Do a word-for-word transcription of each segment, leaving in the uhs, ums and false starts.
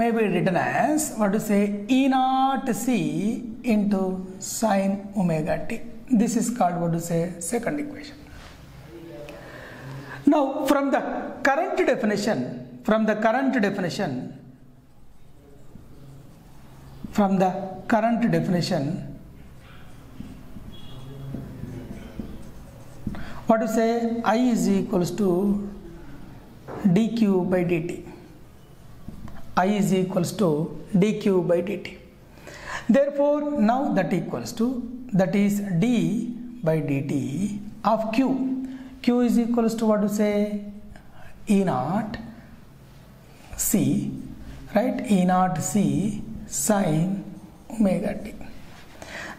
may be written as what to say E naught C into sine omega t. This is called what to say second equation. Now from the current definition, from the current definition, from the current definition, what to say I is equals to dq by dt. I is equals to dq by dt. Therefore, now that equals to, that is d by dt of q. Q is equals to what to say E naught C, right? E naught C sine omega t.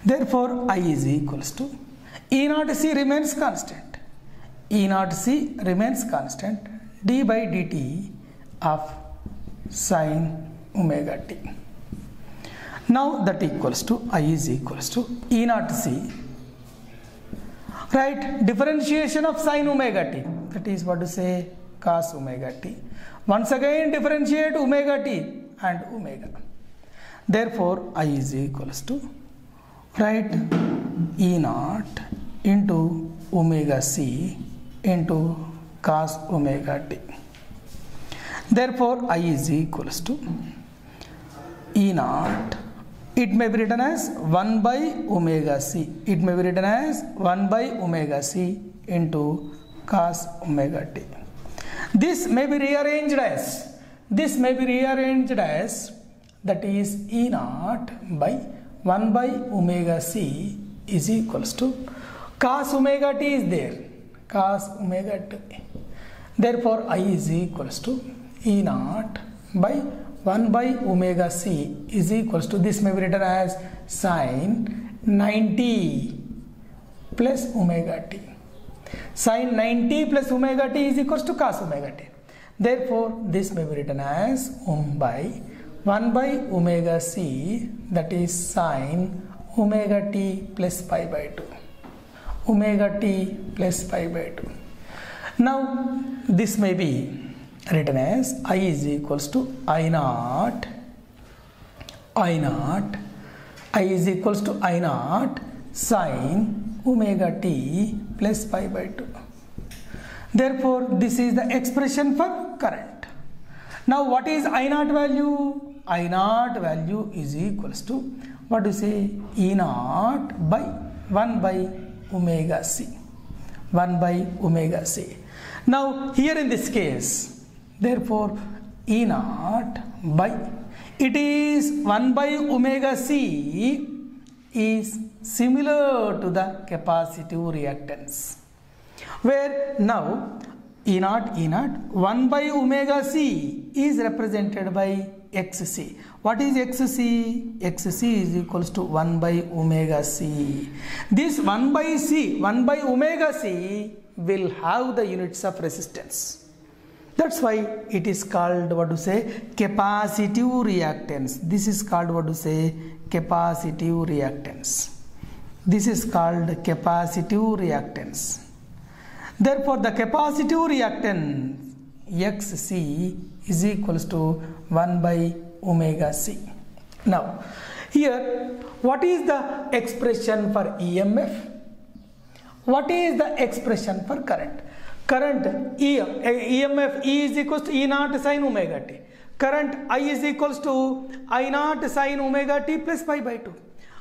Therefore, I is equals to E naught C remains constant. E naught C remains constant. D by dt of sine omega t. Now that equals to I is equals to E naught C, right? Differentiation of sine omega t, that is what to say cos omega t. Once again differentiate omega t and omega. Therefore I is equals to, right, E naught into omega c into cos omega t. Therefore I is equals to E naught. It may be written as one by omega c. It may be written as one by omega c into cos omega t. This may be rearranged as, this may be rearranged as, that is E naught by one by omega c is equals to cos omega t is there, cos omega t. Therefore I is equals to E naught by one by omega c is equals to, this may be written as sine ninety plus omega t. Sine ninety plus omega t is equals to cos omega t. Therefore this may be written as one by one by omega c, that is sine omega t plus pi by two. Omega t plus pi by two. Now this may be written as I is equals to I naught, I naught, I is equals to I naught sine omega t plus pi by two. Therefore, this is the expression for current. Now, what is I naught value? I naught value is equals to what do you say E naught by one by omega c, one by omega c. Now, here in this case, therefore, E naught by, it is one by omega c is similar to the capacitive reactance, where now E naught, E naught, one by omega c is represented by xc. What is xc? Xc is equals to one by omega c. This one by c, one by omega c will have the units of resistance. That's why it is called what to say capacitive reactance. This is called what to say capacitive reactance. This is called capacitive reactance. Therefore, the capacitive reactance Xc is equals to one by omega c. Now, here what is the expression for E M F? What is the expression for current? Current E, E M F E is equals to E naught sine omega t. Current I is equals to I naught sine omega t plus pi by two.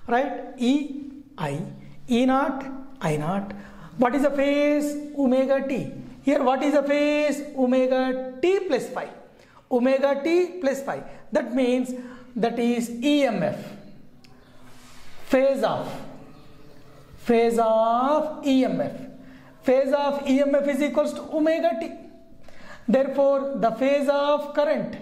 Right? E I, E naught, I naught. What is the phase? Omega t. Here what is the phase? Omega t plus pi. Omega t plus pi. That means that is E M F. Phase of, phase of E M F. Phase of E M F is equals to omega t. Therefore, the phase of current,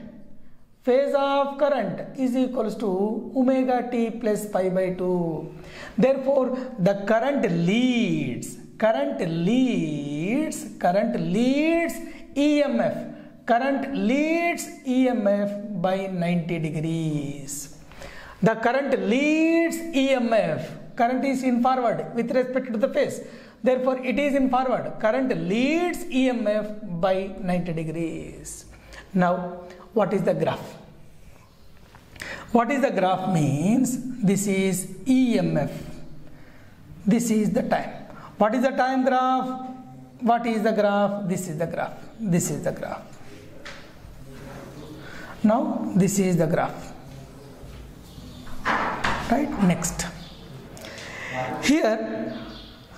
phase of current is equals to omega t plus pi by two. Therefore, the current leads, current leads, current leads E M F, current leads E M F by ninety degrees. The current leads E M F. Current is in forward with respect to the phase. Therefore, it is in forward. Current leads E M F by ninety degrees. Now, what is the graph? What is the graph means? This is E M F. This is the time. What is the time graph? What is the graph? This is the graph. This is the graph. Now this is the graph. Right? Next. Here,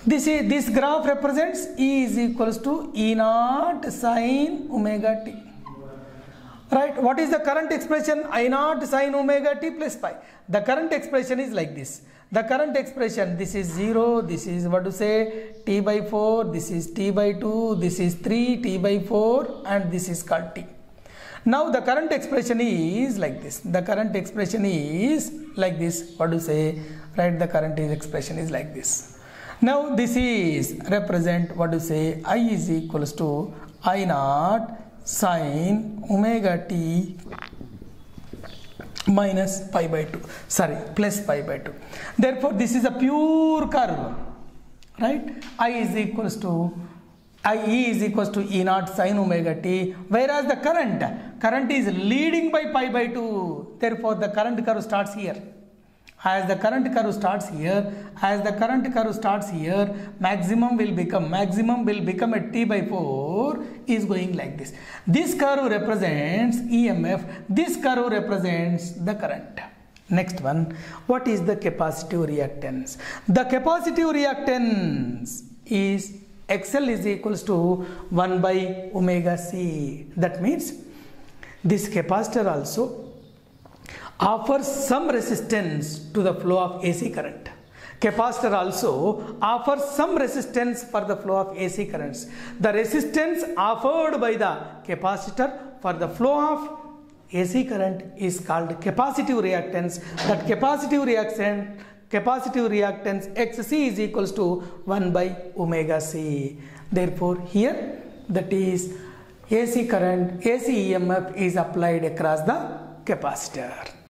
this is this graph represents E is equals to E naught sine omega t. Right? What is the current expression? I naught sine omega t plus pi. The current expression is like this. The current expression, this is zero, this is what to say, t by four, this is t by two, this is three, t by four, and this is called t. Now the current expression is like this. The current expression is like this. What do you say? Right? The current expression is like this. Now this is represent what do you say? I is equals to I naught sine omega t minus pi by two. Sorry, plus pi by two. Therefore, this is a pure curve. Right? I is equals to I E is equals to E naught sine omega t, whereas the current, current is leading by pi by two. Therefore, the current curve starts here. As the current curve starts here, as the current curve starts here, maximum will become, maximum will become at t by four is going like this. This curve represents E M F, this curve represents the current. Next one, what is the capacitive reactance? The capacitive reactance is X L is equals to one by omega C. That means this capacitor also offers some resistance to the flow of A C current. Capacitor also offers some resistance for the flow of A C currents. The resistance offered by the capacitor for the flow of A C current is called capacitive reactance. That capacitive reaction capacitive reactance Xc is equals to one by omega C. Therefore, here that is A C current, A C E M F is applied across the capacitor.